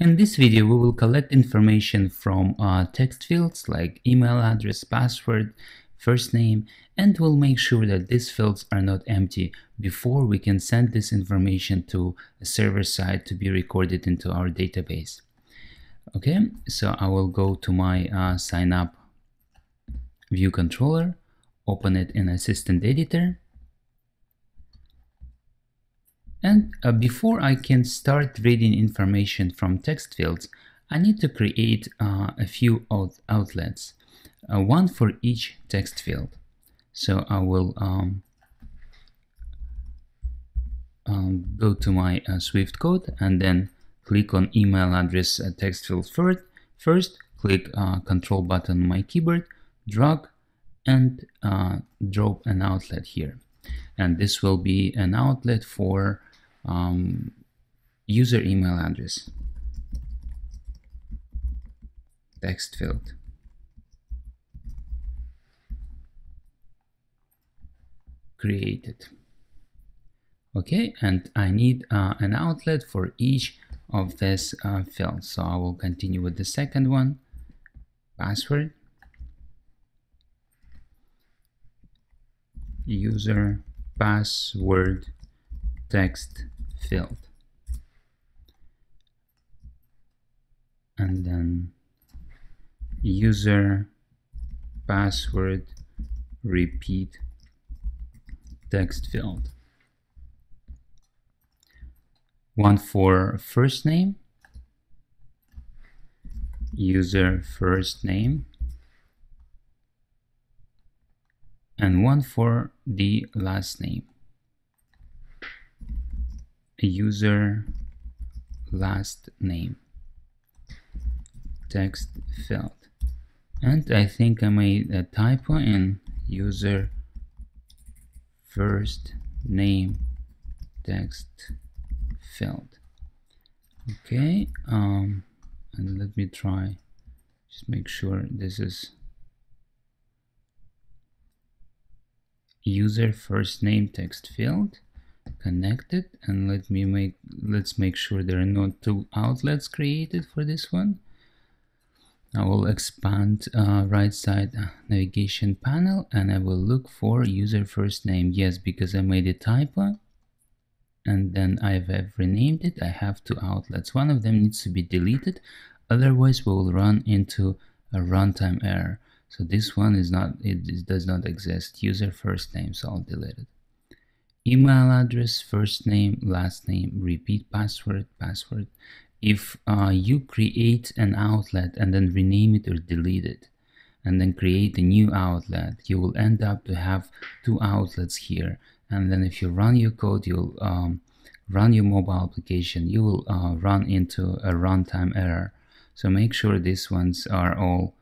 In this video, we will collect information from text fields like email address, password, first name, and we'll make sure that these fields are not empty before we can send this information to a server side to be recorded into our database. Okay, so I will go to my sign up view controller, open it in Assistant Editor. And before I can start reading information from text fields, I need to create a few outlets, one for each text field. So I will go to my Swift code and then click on email address text field first, click control button on my keyboard, drag and drop an outlet here. And this will be an outlet for user email address text field. Created. Okay, and I need an outlet for each of these fields. So I will continue with the second one, password, user password text field, and then user password repeat text field, one for first name, user first name, and one for the last name, user last name text field. And I think I made a typo in user first name text field. Okay, and let me try, just make sure this is user first name text field connected, and let's make sure there are not two outlets created for this one. I will expand right side navigation panel and I will look for user first name. Yes, because I made a typo and then I've renamed it. I have two outlets. One of them needs to be deleted, otherwise we will run into a runtime error. So this one is not, it does not exist, user first name, so I'll delete it. Email address, first name, last name, repeat password, password. If you create an outlet and then rename it or delete it, and then create a new outlet, you will end up to have two outlets here. And then if you run your code, you'll run your mobile application, you will run into a runtime error. So make sure these ones are all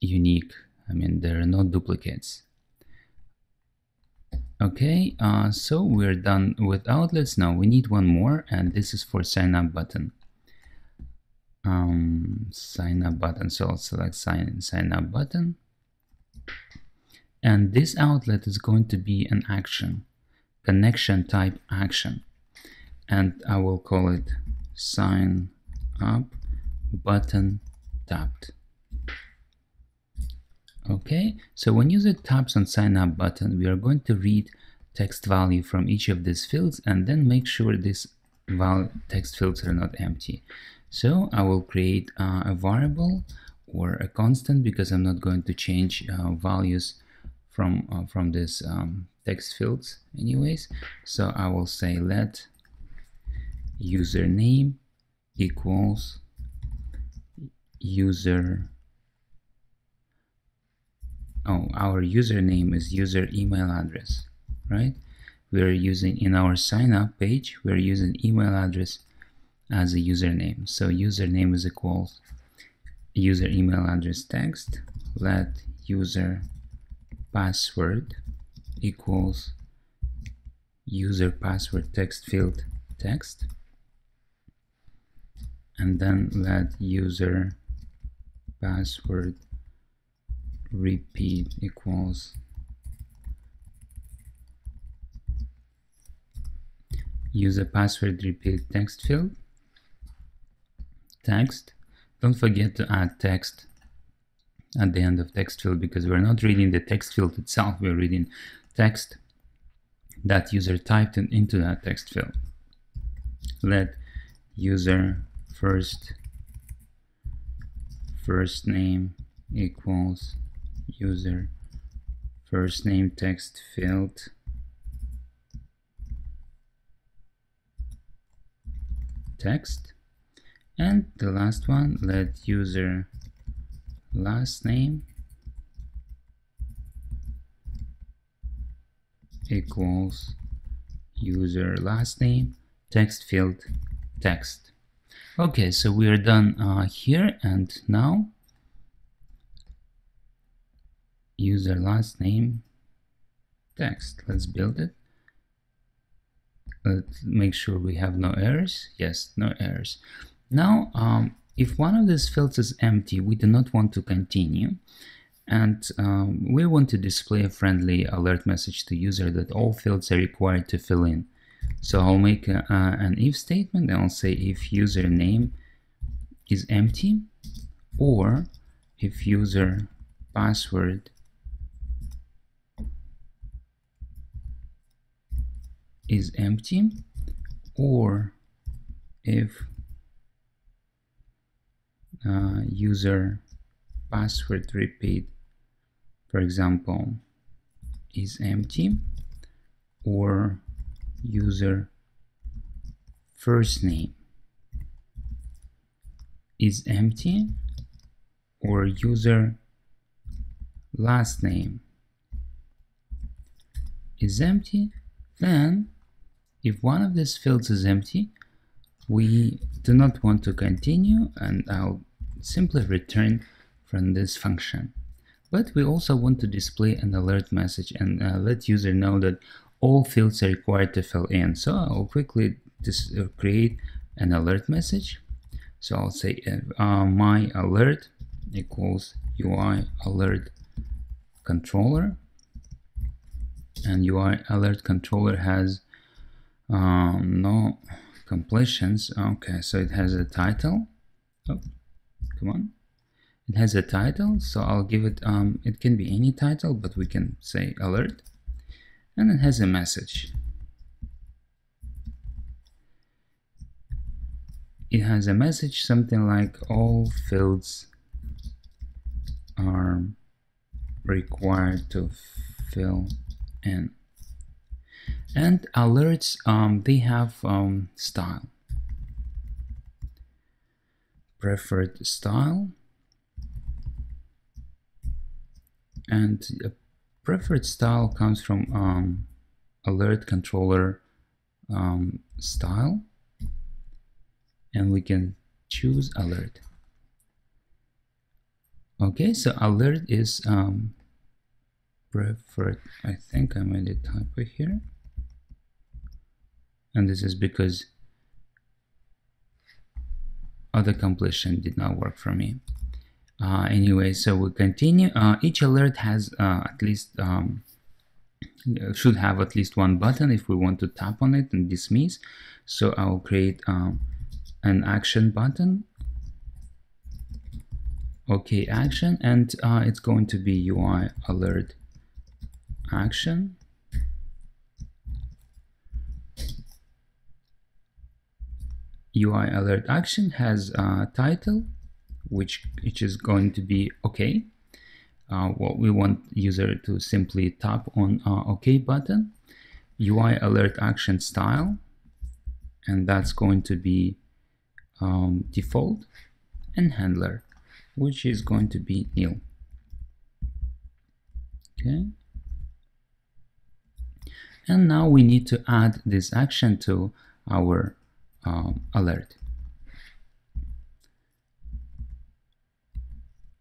unique. I mean, there are no duplicates. Okay, so we're done with outlets. Now we need one more, and this is for sign up button. Sign up button. So I'll select sign up button. And this outlet is going to be an action, connection type action. And I will call it sign up button tapped. Okay, so when user taps on sign up button, we are going to read text value from each of these fields and then make sure these text fields are not empty. So I will create a variable or a constant, because I'm not going to change values from this text fields anyways. So I will say let username equals user. Oh, our username is user email address, right? We are using, in our sign up page, we are using email address as a username. So username is equals user email address text, let user password equals user password text field text, and then let user password repeat equals user password repeat text field, text. Don't forget to add text at the end of text field, because we're not reading the text field itself, we're reading text that user typed into that text field. Let user first name equals user first name text field text, and the last one, let user last name equals user last name text field text. Okay, so we are done here, and now user last name text. Let's build it. Let's make sure we have no errors. Yes, no errors. Now, if one of these fields is empty, we do not want to continue, and we want to display a friendly alert message to user that all fields are required to fill in. So I'll make an if statement, and I'll say if username is empty, or if user password is empty, or if user password repeat, for example, is empty, or user first name is empty, or user last name is empty. Then if one of these fields is empty, we do not want to continue, and I'll simply return from this function. But we also want to display an alert message and let user know that all fields are required to fill in. So I'll quickly just create an alert message. So I'll say my alert equals UI alert controller, and UI alert controller has no completions. Okay, so it has a title. Oh, come on. It has a title, so I'll give it, it can be any title, but we can say alert. And it has a message. It has a message something like all fields are required to fill in. And alerts, they have style, preferred style, and preferred style comes from alert controller style, and we can choose alert. Okay, so alert is preferred. I think I made a typo here, and this is because other completion did not work for me. Anyway, so we'll continue. Each alert has at least should have at least one button if we want to tap on it and dismiss. So I'll create an action button. Okay, action, and it's going to be UI alert action. UI alert action has a title, which is going to be OK. Well, we want user to simply tap on OK button. UI alert action style, and that's going to be default, and handler, which is going to be nil. Okay. And now we need to add this action to our alert.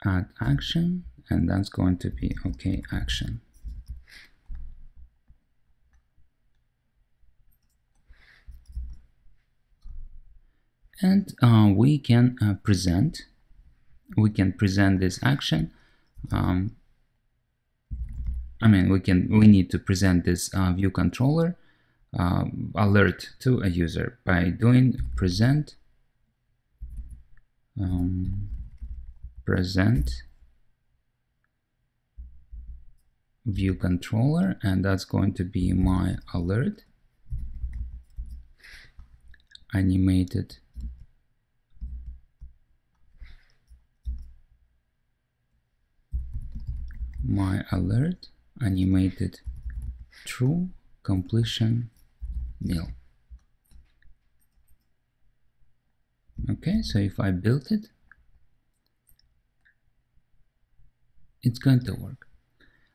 Add action, and that's going to be OK action. And we can present this action. We need to present this view controller alert to a user by doing present present view controller, and that's going to be my alert animated true, completion nil. Okay, so if I build it, it's going to work.